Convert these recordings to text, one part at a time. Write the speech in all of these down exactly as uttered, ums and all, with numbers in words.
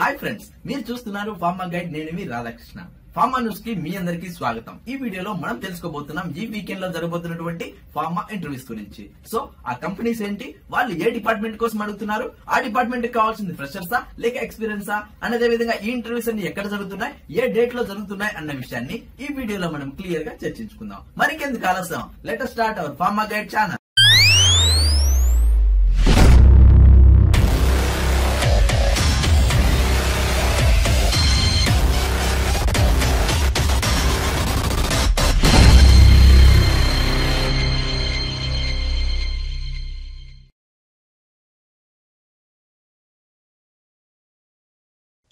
Hi friends మీరు చూస్తున్నారు pharma guide నేను మీ రాధాకృష్ణ ఫార్మా న్యూస్ కి మీ అందరికీ స్వాగతం ఈ వీడియోలో మనం తెలుసుకోబోతున్నాం ఈ వీకెండ్ లో జరగబోతున్నటువంటి ఫార్మా ఇంటర్వ్యూస్ గురించి సో ఆ కంపెనీస్ ఏంటి వాళ్ళు ఏ డిపార్ట్మెంట్ కోసం అడుగుతున్నారు ఆ డిపార్ట్మెంట్ కి కావాల్సింది ఫ్రెషర్సా లేక ఎక్స్‌పీరియన్సా అనే విధంగా ఈ ఇంటర్వ్యూస్ అన్ని ఎక్కడ జరుగుతున్నాయి ఏ డేట్ లో జరుగుతున్నాయి అన్న విషయాన్ని ఈ వీడియోలో మనం క్లియర్ గా చర్చించుకుందాం మరికెందుకు ఆలస్యం let us start our pharma guide channel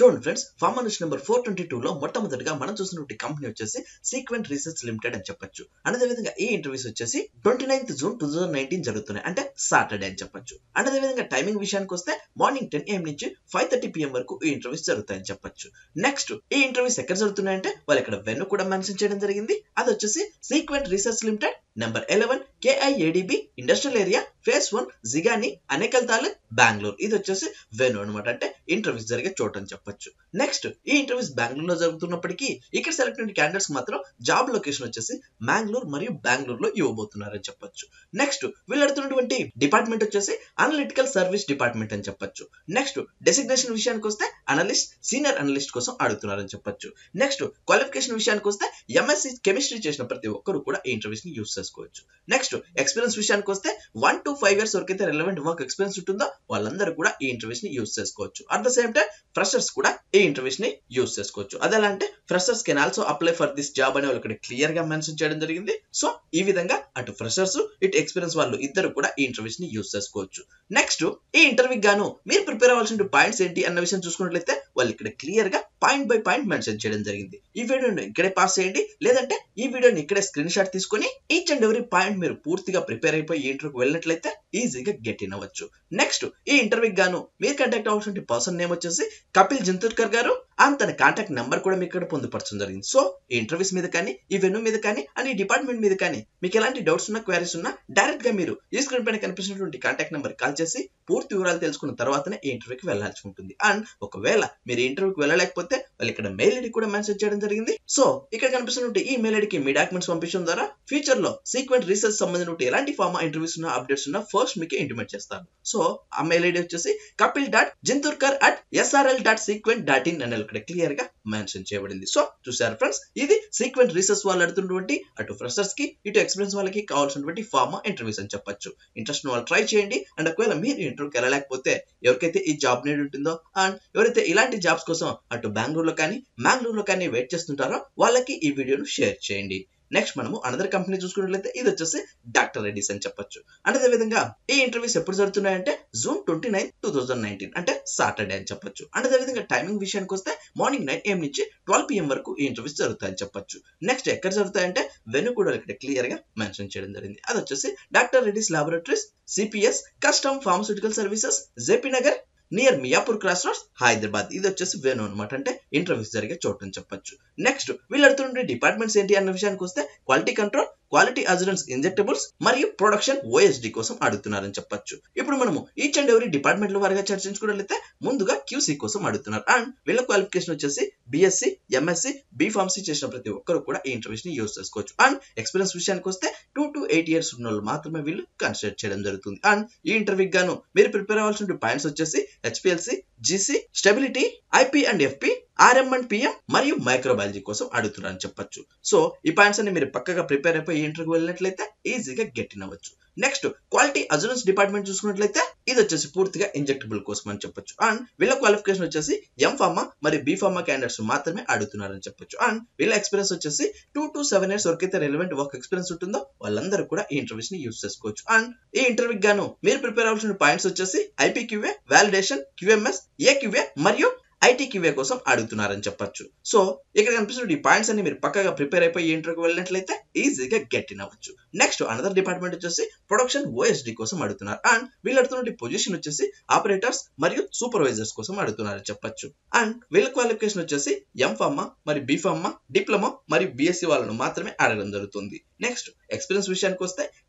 చూడండి friends pharma news number four twenty two లో మొట్టమొదటిగా మనం చూసినటువంటి కంపెనీ వచ్చేసి సీక్వెంట్ రీసెర్చ్ లిమిటెడ్ అని చెప్పొచ్చు. అదే విధంగా ఈ ఇంటర్వ్యూస్ వచ్చేసి twenty ninth June two thousand nineteen జరుగుతున్నాయి, అంటే సాటర్డే అని చెప్పొచ్చు. అదే విధంగా టైమింగ్ విషయానికి వస్తే మార్నింగ్ టెన్ ఏఎం నుంచి ఫైవ్ థర్టీ పిఎం వరకు ఈ ఇంటర్వ్యూస్ జరుగుతాయని చెప్పొచ్చు. నెక్స్ట్ ఈ ఇంటర్వ్యూస్ ఎక్కడ జరుగుతున్నాయంటే వాళ్ళు ఇక్కడ వెన్యూ కూడా మెన్షన్ చేయడం జరిగింది. అది వచ్చేసి sequent research limited number eleven KIADB industrial area phase one Jigani Anekal taluk Bengaluru. ఇది వచ్చేసి వెన్యూ అనమాట, అంటే ఇంటర్వ్యూస్ జరిగే చోటు అని చెప్పొచ్చు. నెక్స్ట్ ఈ ఇంటర్వ్యూస్ బెంగళూరు లో జరుగుతున్నప్పటికీ ఇక్కడ సెలెక్ట్ అయిన క్యాండిడేట్స్ మాత్రం జాబ్ లొకేషన్ వచ్చేసి బెంగళూరు మరియు బెంగళూరులో ఇవ్వబోతున్నారని చెప్పొచ్చు. నెక్స్ట్ వీళ్ళు అడుగుతున్నటువంటి డిపార్ట్మెంట్ వచ్చేసి అనలిటికల్ సర్వీస్ డిపార్ట్మెంట్ అని చెప్పొచ్చు. నెక్స్ట్ డెసిగ్నేషన్ విషయానికి వస్తే అనలిస్ట్ సీనియర్ అనలిస్ట్ కోసం అడుగుతున్నారని చెప్పొచ్చు. నెక్స్ట్ క్వాలిఫికేషన్ విషయానికి వస్తే ఎంఎస్సి కెమిస్ట్రీ చేసిన ప్రతి ఒక్కరు కూడా ఈ ఇంటర్వ్యూస్ ని యూజ్ చేసుకోవచ్చు. నెక్స్ట్ ఎక్స్పీరియన్స్ విషయానికి వస్తే వన్ టు ఫైవ్ ఇయర్స్ వరకు అయితే రెలవెంట్ వర్క్ ఎక్స్పీరియన్స్ ఉంటుందో వాళ్ళందరూ కూడా ఈ ఇంటర్వ్యూస్ ని యూజ్ చేసుకోవచ్చు. At the same time freshers కూడా ఈ ఇంటర్వ్యూస్ ని యూజ్ చేసుకోవచ్చు. అదేలా అంటే freshers can also apply for this job అని వాళ్ళు ఇక్కడ క్లియర్ గా మెన్షన్ చేయడం జరిగింది. సో ఈ విధంగా అటు ఫ్రెషర్స్ ఇటు ఎక్స్పీరియన్స్ వాళ్ళు ఇద్దరు కూడా ఈ ఇంటర్వ్యూస్ ని యూజ్ చేసుకోవచ్చు. నెక్స్ట్ ఈ ఇంటర్వ్యూ గాను మీరు ప్రిపేర్ అవ్వాల్సిన పాయింట్స్ ఏంటి అన్న విషయం చూసుకున్నట్లయితే వాళ్ళు ఇక్కడ క్లియర్ గా పాయింట్ బై పాయింట్ మెన్షన్ చేయడం జరిగింది. ఈ వీడియోని ఇక్కడే పాస్ చేయండి, లేదంటే ఈ వీడియోని ఇక్కడే స్క్రీన్ షాట్ తీసుకుని ఈచ్ అండ్ ఎవరీ పాయింట్ మీరు పూర్తిగా ప్రిపేర్ అయిపోయి ఈ ఇంటర్వ్యూకి వెళ్ళినట్లయితే ఈజీగా గెట్ ఇన్ అవ్వచ్చు. నెక్స్ట్ ఈ ఇంటర్వ్యూకి గాను మీరు కంటాక్ట్ అవ్వాల్సిన పర్సన్ నేమ్ వచ్చేసి కపిల్ జింతూర్కర్ గారు అని తన కాంటాక్ట్ నెంబర్ కూడా మీకు ఇక్కడ పొందుపరచడం జరిగింది. సో ఈ ఇంటర్వ్యూస్ మీద కానీ ఈ వెన్యూ మీద కానీ అండ్ ఈ డిపార్ట్మెంట్ మీద కానీ మీకు ఎలాంటి డౌట్స్ ఉన్నా క్వైరీస్ ఉన్నా డైరెక్ట్ గా మీరు ఈ స్క్రీన్ పైన కనిపించినటువంటి కాంటాక్ట్ నెంబర్ కాల్ చేసి పూర్తి వివరాలు తెలుసుకున్న తర్వాతనే ఈ ఇంటర్వ్యూకి వెళ్లాల్సి ఉంటుంది. అండ్ ఒకవేళ మీరు ఇంటర్వ్యూకి వెళ్ళలేకపోతే వాళ్ళు ఇక్కడ మెయిల్ ఐడి కూడా మెన్షన్ చేయడం జరిగింది. సో ఇక్కడ కనిపిస్తున్న ఈ మెయిల్ ఐడికి మీ డాక్యుమెంట్స్ పంపించడం ద్వారా ఫ్యూచర్ లో సీక్వెంట్ రీసెర్చ్ సంబంధించిన ఎలాంటి ఫార్మా ఇంటర్వ్యూస్ ఉన్నా అప్డేట్స్ ఉన్నా ఫస్ట్ మీకు ఇంటిమేట్ చేస్తాను. సో ఆ మెయిల్ ఐడి వచ్చేసి Kapil dot Jinturkar at SRL dot Sequent dot in అని ఇక్కడ క్లియర్ గా మెన్షన్ చేయబడింది. సో చూసారు ఫ్రెండ్స్, ఇది సీక్వెంట్ రీసెర్చ్ వాళ్ళు అడుగుతున్నటువంటి అటు ఫ్రెషర్స్ కి ఇటు ఎక్స్పీరియన్స్ వాళ్ళకి కావాల్సినటువంటి ఫార్మా ఇంటర్వ్యూస్ అని చెప్పొచ్చు. ఇంట్రెస్ట్ వాళ్ళు ట్రై చేయండి. అండ్ ఒకవేళ మీరు ఇంటర్వ్యూకి వెళ్ళలేకపోతే ఎవరికైతే ఈ జాబ్ నీడ్ ఉంటుందో అండ్ ఎవరైతే ఇలాంటి జాబ్స్ కోసం అటు బెంగళూరులో కానీ మ్యాంగ్లూరులో కానీ వెయిట్ చేస్తుంటారో వాళ్ళకి ఈ వీడియోను షేర్ చేయండి. నెక్స్ట్ మనము అనదర్ కంపెనీ చూసుకున్నట్లయితే ఇది వచ్చేసి డాక్టర్ రెడ్డిస్ అని చెప్పొచ్చు. అదే విధంగా ఈ ఇంటర్వ్యూస్ ఎప్పుడు జరుగుతున్నాయంటే June twenty nine two thousand nineteen అంటే సాటర్డే అని చెప్పొచ్చు. అదే విధంగా టైమింగ్ విషయానికి వస్తే మార్నింగ్ నైన్ ఏఎం నుంచి ట్వెల్వ్ పిఎం వరకు ఈ ఇంటర్వ్యూస్ జరుగుతాయని చెప్పొచ్చు. నెక్స్ట్ ఎక్కడ జరుగుతాయంటే వెన్యూ కూడా ఇక్కడ క్లియర్ గా మెన్షన్ చేయడం జరిగింది. అది వచ్చేసి doctor Reddy's laboratories CPS custom pharmaceutical services JP Nagar near Miyapur cross roads Hyderabad. ఇది వచ్చేసి వెన్యూ అనమాట, అంటే ఇంటర్వ్యూస్ జరిగే చోటు అని చెప్పొచ్చు. నెక్స్ట్ వీళ్ళు అడుగుతున్న డిపార్ట్మెంట్స్ ఏంటి అన్న విషయానికి వస్తే quality control, quality assurance injectables మరియు ప్రొడక్షన్ ఓఎస్డి కోసం అడుగుతున్నారని చెప్పొచ్చు. ఇప్పుడు మనము ఈచ్ అండ్ ఎవరీ డిపార్ట్మెంట్ వారిగా చర్చించుకున్నట్లయితే ముందుగా క్యూసీ కోసం అడుగుతున్నారు. అండ్ వీళ్ళ క్వాలిఫికేషన్ వచ్చేసి బిఎస్సి ఎంఎస్సి బి ఫార్మసీ చేసిన ప్రతి ఒక్కరు కూడా ఈ ఇంటర్వ్యూస్ ని యూజ్ చేసుకోవచ్చు. అండ్ ఎక్స్పీరియన్స్ విషయానికి వస్తే టూ టు ఎయిట్ ఇయర్స్ ఉన్న వాళ్ళు మాత్రమే వీళ్ళు కన్సిడర్ చేయడం జరుగుతుంది. అండ్ ఈ ఇంటర్వ్యూకి గాను మీరు ప్రిపేర్ అవ్వాల్సిన పాయింట్స్ వచ్చేసి HPLC GC stability IP and FP RM and PM మరియు మైక్రోబయాలజీ కోసం అడుగుతున్నారని చెప్పొచ్చు. సో ఈ పాయింట్స్ అన్ని మీరు పక్కగా ప్రిపేర్ అయిపోయి ఇంటర్వ్యూకి వెళ్ళినట్లయితే ఈజీగా గెట్ ఇన్ అవ్వచ్చు. నెక్స్ట్ క్వాలిటీ అజూరెన్స్ డిపార్ట్మెంట్ చూసుకున్నట్లయితే ఇది వచ్చేసి పూర్తిగా ఇంజెక్టబుల్ కోసం అని చెప్పొచ్చు. అండ్ వీళ్ళ క్వాలిఫికేషన్ వచ్చేసి ఎం ఫార్మా మరియు బి ఫార్మా క్యాండిడేట్స్ మాత్రమే అడుగుతున్నారని చెప్పొచ్చు. అండ్ వీళ్ళ ఎక్స్పీరియన్స్ వచ్చేసి టూ టు సెవెన్ ఇయర్స్ వరకు అయితే రెలవెంట్ వర్క్ ఎక్స్పీరియన్స్ ఉంటుందో వాళ్ళందరూ కూడా ఈ ఇంటర్వ్యూస్ ని యూజ్ చేసుకోవచ్చు. అండ్ ఈ ఇంటర్వ్యూ గాను మీరు ప్రిపేర్ అవ్వాల్సిన పాయింట్స్ వచ్చేసి ఐపీక్యూఏ వాలిడేషన్ క్యూఎంఎస్ ఏక్యూఏ మరియు ఐటీక్యూఏ కోసం అడుగుతున్నారని చెప్పొచ్చు. సో ఇక్కడ కనిపిస్తున్న ఈ పాయింట్స్ అన్ని మీరు పక్కగా ప్రిపేర్ అయిపోయి ఇంటర్వ్యూకి వెళ్ళినట్లయితే ఈజీగా గెట్ ఇన్ అవ్వచ్చు. నెక్స్ట్ అనదర్ డిపార్ట్మెంట్ వచ్చేసి ప్రొడక్షన్ ఓఎస్డి కోసం అడుగుతున్నారు. అండ్ వీళ్ళు అడుగుతున్న పొజిషన్ వచ్చేసి ఆపరేటర్స్ మరియు సూపర్వైజర్స్ కోసం అడుగుతున్నారని చెప్పొచ్చు. అండ్ వీళ్ళ క్వాలిఫికేషన్ వచ్చేసి ఎం ఫార్మా మరియు బి ఫార్మా డిప్లొమా మరియు బిఎస్సి వాళ్ళను మాత్రమే అడగడం జరుగుతుంది. నెక్స్ట్ ఎక్స్పీరియన్స్ విషయానికి వస్తే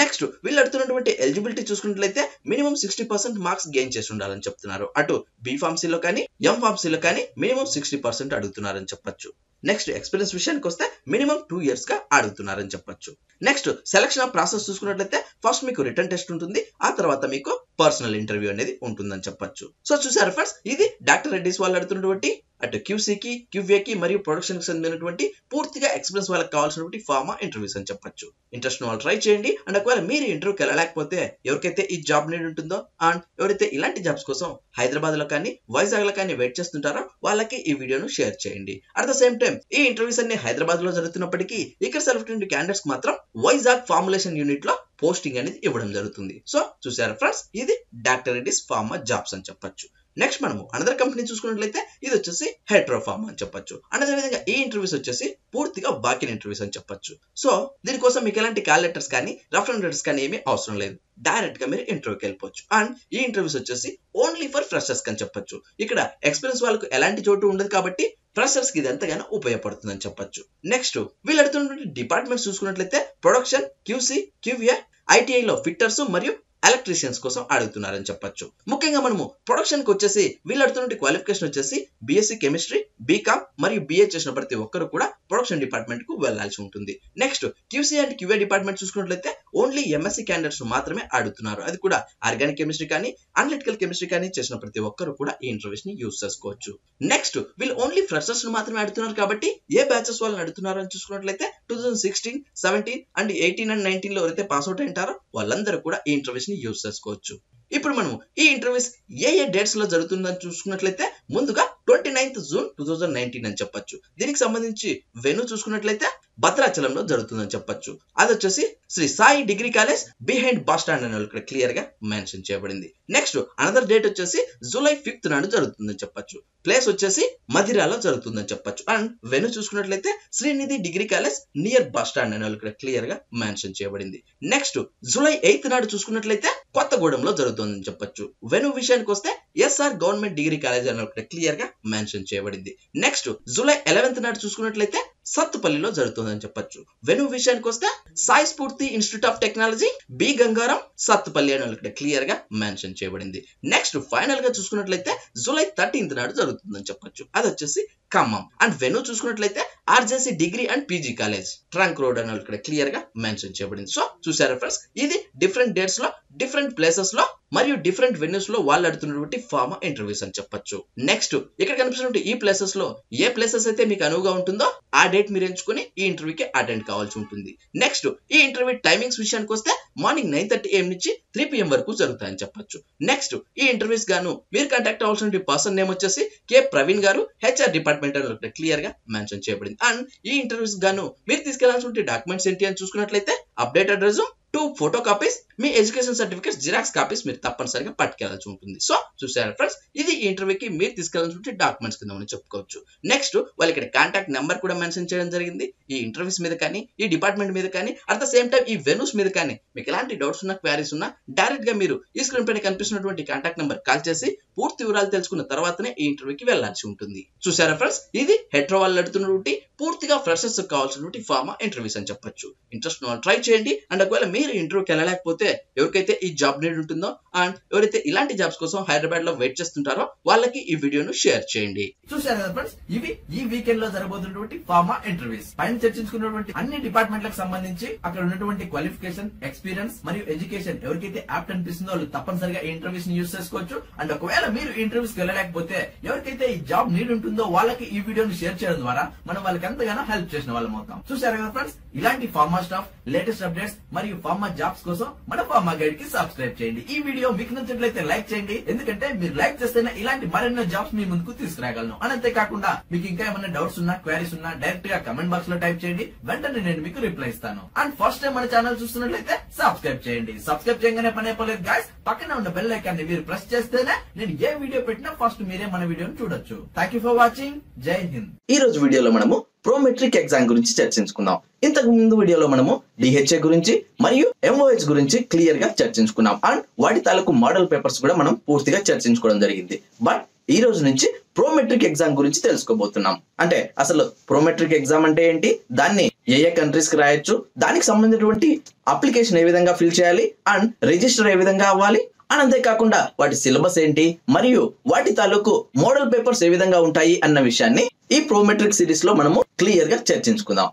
నెక్స్ట్ వీళ్ళు అడుగుతున్నటువంటి ఎలిజిబిలిటీ చూసుకున్నట్లయితే minimum sixty percent marks gain చేసి ఉండాలని చెప్తున్నారు. అటు బి ఫార్మసీలో కానీ ఎం ఫార్మసీలో కానీ మినిమం సిక్స్టీ పర్సెంట్ అడుగుతున్నారని చెప్పొచ్చు. నెక్స్ట్ ఎక్స్పీరియన్స్ విషయానికి వస్తే మినిమం టూ ఇయర్స్ గా అడుగుతున్నారని చెప్పొచ్చు. నెక్స్ట్ సెలక్షన్ ప్రాసెస్ చూసుకున్నట్లయితే ఫస్ట్ మీకు రిటర్న్ టెస్ట్ ఉంటుంది, ఆ తర్వాత మీకు పర్సనల్ ఇంటర్వ్యూ అనేది ఉంటుందని చెప్పొచ్చు. సో చూసారు ఫ్రెండ్స్, ఇది డాక్టర్ రెడ్డిస్ వాళ్ళు అడుగుతున్నటువంటి అటు క్యూసీకి క్యూఏకి మరియు ప్రొడక్షన్ కి సంబంధించినటువంటి పూర్తిగా ఎక్స్పీరియన్స్ వాళ్ళకి కావాల్సినటువంటి ఫార్మా ఇంటర్వ్యూస్ అని చెప్పొచ్చు. ఇంట్రెస్ట్ వాళ్ళు ట్రై చేయండి. అండ్ ఒకవేళ మీరు ఇంటర్వ్యూకి వెళ్ళలేకపోతే ఎవరికైతే ఈ జాబ్ నీడ్ ఉంటుందో అండ్ ఎవరైతే ఇలాంటి జాబ్స్ కోసం హైదరాబాద్ లో కానీ వైజాగ్ లో కానీ వెయిట్ చేస్తుంటారో వాళ్ళకి ఈ వీడియోను షేర్ చేయండి. అట్ ద సేమ్ టైం ఈ ఇంటర్వ్యూస్ అన్ని హైదరాబాద్ లో జరుగుతున్నప్పటికీ ఇక్కడ సెలెక్ట్ అయిన క్యాండిడేట్స్ మాత్రం వైజాగ్ ఫార్ములేషన్ యూనిట్ లో పోస్టింగ్ అనేది ఇవ్వడం జరుగుతుంది. సో చూసారా ఫ్రెండ్స్, ఇది డాక్టర్ రెడ్డిస్ ఫార్మా జాబ్స్ అని చెప్పొచ్చు. నెక్స్ట్ మనము అనదర్ కంపెనీ చూసుకున్నట్లయితే ఇది వచ్చేసి హెట్రో ఫార్మా అని చెప్పొచ్చు. అండ్ అదేవిధంగా ఈ ఇంటర్వ్యూస్ వచ్చేసి పూర్తిగా వాకిన్ ఇంటర్వ్యూస్ అని చెప్పొచ్చు. సో దీనికోసం మీకు ఎలాంటి కాల్ లెటర్స్ కానీ రఫ్ అండ్ లెటర్స్ కానీ ఏమీ అవసరం లేదు, డైరెక్ట్ గా మీరు ఇంటర్వ్యూకి వెళ్ళిపోవచ్చు. అండ్ ఈ ఇంటర్వ్యూస్ వచ్చేసి ఓన్లీ ఫర్ ఫ్రెషర్స్ అని చెప్పొచ్చు. ఇక్కడ ఎక్స్పీరియన్స్ వాళ్ళకు ఎలాంటి చోటు ఉండదు కాబట్టి ఫ్రెషర్స్ కి ఇది ఎంతగానో ఉపయోగపడుతుంది అని చెప్పొచ్చు. నెక్స్ట్ వీళ్ళు అడుగుతున్నటువంటి డిపార్ట్మెంట్స్ చూసుకున్నట్లయితే ప్రొడక్షన్, క్యూసీ, క్యూఏ, ఐటీఐలో ఫిట్టర్స్ మరియు ఎలక్ట్రీషియన్స్ కోసం అడుగుతున్నారని చెప్పొచ్చు. ముఖ్యంగా మనము ప్రొడక్షన్ కి వచ్చేసి వీళ్ళు అడుగుతున్న క్వాలిఫికేషన్ వచ్చేసి బీఎస్సీ కెమిస్ట్రీ, బీకామ్ మరియు బిఏ చేసిన ప్రతి ఒక్కరు కూడా ప్రొడక్షన్ డిపార్ట్మెంట్ కు వెళ్లాల్సి ఉంటుంది. Next QC and QA department చూసుకున్నట్లయితే ఓన్లీ ఎంఎస్సీ క్యాండిడేట్స్ మాత్రమే అడుగుతున్నారు. అది కూడా ఆర్గానిక్ కెమిస్ట్రీ కానీ అనలిటికల్ కెమిస్ట్రీ కానీ చేసిన ప్రతి ఒక్కరు కూడా ఈ ఇంటర్వ్యూస్ ని యూజ్ చేసుకోవచ్చు. నెక్స్ట్ వీళ్ళు ఓన్లీ ఫ్రెషర్స్ ను మాత్రమే అడుగుతున్నారు కాబట్టి ఏ బ్యాచెస్ వాళ్ళని అడుగుతున్నారు అని చూసుకున్నట్లయితే two thousand sixteen seventeen and eighteen and nineteen లో ఎవరైతే పాస్ అవుట్ అయింటారో వాళ్ళందరూ కూడా ఈ ఇంటర్వ్యూస్ ని యూజ్ చేసుకోవచ్చు. ఇప్పుడు మనం ఈ ఇంటర్వ్యూస్ ఏ ఏ డేట్స్ లో జరుగుతుందని చూసుకున్నట్లయితే ముందుగా twenty ninth June two thousand nineteen అని చెప్పొచ్చు. దీనికి సంబంధించి వెన్యూ చూసుకున్నట్లయితే భద్రాచలంలో జరుగుతుందని చెప్పొచ్చు. అది వచ్చేసి Shri Sai degree college behind bus stand అనే ఇక్కడ క్లియర్ గా మెన్షన్ చేయబడింది. నెక్స్ట్ అనదర్ డేట్ వచ్చేసి జూలై ఫిఫ్త్ నాడు జరుగుతుందని చెప్పొచ్చు. ప్లేస్ వచ్చేసి మధిరాలో జరుగుతుందని చెప్పొచ్చు. అండ్ వెన్యూ చూసుకున్నట్లయితే Srinidhi degree college near bus stand అనే ఇక్కడ క్లియర్ గా మెన్షన్ చేయబడింది. నెక్స్ట్ జూలై ఎయిత్ నాడు చూసుకున్నట్లయితే కొత్తగూడెంలో జరుగుతుందని చెప్పొచ్చు. వెన్యూ విషయానికి వస్తే ఎస్ఆర్ గవర్నమెంట్ డిగ్రీ కాలేజ్ అనే ఇక్కడ క్లియర్ గా మెన్షన్ చేయబడింది. నెక్స్ట్ జూలై ఎలెవెన్త్ నాడు చూసుకున్నట్లయితే సత్తుపల్లిలో జరుగుతుందని చెప్పొచ్చు. వెన్యూ విషయానికి వస్తే Sai Spoorthi institute of technology B Gangaram Sathupalli అని ఇక్కడ క్లియర్ గా మెన్షన్ చేయబడింది. నెక్స్ట్ ఫైనల్ గా చూసుకున్నట్లయితే జూలై థర్టీన్త్ నాడు జరుగుతుందని చెప్పొచ్చు. అది వచ్చేసి ఖమ్మం. అండ్ వెన్యూ చూసుకున్నట్లయితే RJC degree and PG college trunk road అని ఇక్కడ క్లియర్ గా మెన్షన్ చేయబడింది. సో చూసారా ఫ్రెండ్స్, ఇది డిఫరెంట్ డేట్స్ లో డిఫరెంట్ ప్లేసెస్ లో మరియు డిఫరెంట్ వెన్యూస్ లో వాళ్ళు అడుగుతున్నటువంటి ఫార్మా ఇంటర్వ్యూస్ అని చెప్పొచ్చు. నెక్స్ట్ ఇక్కడ కనిపిస్తున్న ఈ ప్లేసెస్ లో ఏ ప్లేసెస్ అయితే మీకు అనువుగా ఉంటుందో ఆ డేట్ మీరు ఎంచుకుని ఈ ఇంటర్వ్యూకి అటెండ్ కావాల్సి ఉంటుంది. నెక్స్ట్ ఈ ఇంటర్వ్యూ టైమింగ్స్ విషయానికి వస్తే మార్నింగ్ నైన్ థర్టీ ఏఎం నుంచి త్రీ పిఎం వరకు జరుగుతాయని చెప్పొచ్చు. నెక్స్ట్ ఈ ఇంటర్వ్యూస్ గాను మీరు కాంటాక్ట్ అవ్వాల్సిన పర్సన్ నేమ్ వచ్చేసి కే ప్రవీణ్ గారు, హెచ్ఆర్ డిపార్ట్మెంట్ అని క్లియర్ గా మెన్షన్ చేయబడింది. అండ్ ఈ ఇంటర్వ్యూస్ గాను మీరు తీసుకెళ్లాల్సిన డాక్యుమెంట్స్ ఏంటి అని చూసుకున్నట్లయితే update address, two photo copies, మీ ఎడ్యుకేషన్ సర్టిఫికేట్స్ జిరాక్స్ కాపీస్ మీరు తప్పనిసరిగా పట్టుకెళ్లాల్సి ఉంటుంది. సో చూసారా ఫ్రెండ్స్, ఇది ఈ ఇంటర్వ్యూకి మీరు తీసుకెళ్లాల్సిన డాక్యుమెంట్స్ కింద చెప్పుకోవచ్చు. నెక్స్ట్ వాళ్ళు ఇక్కడ కాంటాక్ట్ నెంబర్ కూడా మెన్షన్ చేయడం జరిగింది. ఈ ఇంటర్వ్యూస్ మీద కానీ ఈ డిపార్ట్మెంట్ మీద కానీ అట్ ద సేమ్ టైం ఈ వెన్యూస్ మీద కానీ మీకు ఎలాంటి డౌట్స్ ఉన్నా క్వారీస్ ఉన్నా డైరెక్ట్ గా మీరు ఈ స్క్రీన్ పైన కనిపిస్తున్నటువంటి కాంటాక్ట్ నెంబర్ కాల్ చేసి పూర్తి వివరాలు తెలుసుకున్న తర్వాతనే ఈ ఇంటర్వ్యూకి వెళ్లాల్సి ఉంటుంది. చూసారా ఫ్రెండ్స్, ఇది హెట్రో వాళ్ళు అడుగుతున్నటువంటి పూర్తిగా ఫ్రెషర్స్ కావాల్సినటువంటి ఫార్మా ఇంటర్వ్యూస్ అని చెప్పొచ్చు. ఇంట్రెస్ట్ ఉన్న వాళ్ళు ట్రై చేయండి. అండ్ ఒకవేళ మీరు ఇంటర్వ్యూకి వెళ్ళలేకపోతే ఎవరికైతే ఈ జాబ్ నీడ్ ఉంటుందో అండ్ ఎవరైతే ఇలాంటి జాబ్స్ కోసం హైదరాబాద్ లో వెయిట్ చేస్తుంటారో వాళ్ళకి ఈ వీడియోను షేర్ చేయండి. చూసారు కదా ఫ్రెండ్స్, ఇవి ఈ వీకెండ్ లో జరగబోతున్నటువంటి ఫార్మా ఇంటర్వ్యూస్. పైన చర్చించుకున్నటువంటి అన్ని డిపార్ట్మెంట్లకు సంబంధించి అక్కడ ఉన్నటువంటి క్వాలిఫికేషన్, ఎక్స్పీరియన్స్ మరియు ఎడ్యుకేషన్ ఎవరికైతే యాప్ట్ అనిపిస్తుందో వాళ్ళు తప్పనిసరిగా ఈ ఇంటర్వ్యూస్ ని యూజ్ చేసుకోవచ్చు. అండ్ ఒకవేళ మీరు ఇంటర్వ్యూస్ వెళ్ళలేకపోతే ఎవరికైతే ఈ జాబ్ నీడ్ ఉంటుందో వాళ్ళకి ఈ వీడియోను షేర్ చేయడం ద్వారా మనం వాళ్ళకి ఎంతగానో హెల్ప్ చేసిన వాళ్ళం అవుతాం. చూసారు కదా ఫ్రెండ్స్, ఇలాంటి ఫార్మా స్టాఫ్ లేటెస్ట్ అప్డేట్స్ మరియు ఫార్మా జాబ్స్ కోసం మన ఫార్మా గైడ్ కి సబ్స్క్రైబ్ చేయండి. ఈ వీడియో మీకు నచ్చినట్లయితే లైక్ చేయండి, ఎందుకంటే మీరు లైక్ చేస్తేనే ఇలాంటి మరెన్నో జాబ్స్ మీ ముందుకు తీసుకురాగలను. అంతే కాకుండా మీకు ఇంకా ఏమైనా డౌట్స్ ఉన్నా క్వైరీస్ ఉన్నా డైరెక్ట్ గా కమెంట్ బాక్స్ లో టైప్ చేయండి, వెంటనే నేను మీకు రిప్లై ఇస్తాను. అండ్ ఫస్ట్ టైం మన ఛానల్ చూస్తున్నట్లయితే సబ్స్క్రైబ్ చేయండి. సబ్స్క్రైబ్ చేయగానే పని అయిపోలేదు గాయస్, పక్కన ఉన్న బెల్ ఐకాన్ని మీరు ప్రెస్ చేస్తేనే నేను ఏ వీడియో పెట్టినా ఫస్ట్ మీరే మన వీడియోను చూడొచ్చు. Thank you for watching. జై హింద్. ఈ రోజు వీడియోలో మనము ప్రోమెట్రిక్ ఎగ్జామ్ గురించి చర్చించుకున్నాం. ఇంతకు ముందు వీడియోలో మనము డిహెచ్ఏ గురించి మరియు ఎంఓహెచ్ గురించి క్లియర్ గా చర్చించుకున్నాం. అండ్ వాటి తాలూకు మోడల్ పేపర్స్ కూడా మనం పూర్తిగా చర్చించుకోవడం జరిగింది. బట్ ఈ రోజు నుంచి ప్రోమెట్రిక్ ఎగ్జామ్ గురించి తెలుసుకోబోతున్నాం. అంటే అసలు ప్రోమెట్రిక్ ఎగ్జామ్ అంటే ఏంటి, దాన్ని ఏ ఏ కంట్రీస్ కి రాయొచ్చు, దానికి సంబంధించినటువంటి అప్లికేషన్ ఏ విధంగా ఫిల్ చేయాలి అండ్ రిజిస్టర్ ఏ విధంగా అవ్వాలి అని, అంతేకాకుండా వాటి సిలబస్ ఏంటి మరియు వాటి తాలూకు మోడల్ పేపర్స్ ఏ విధంగా ఉంటాయి అన్న విషయాన్ని ఈ ప్రోమెట్రిక్ సిరీస్ లో మనము క్లియర్ గా చర్చించుకుందాం.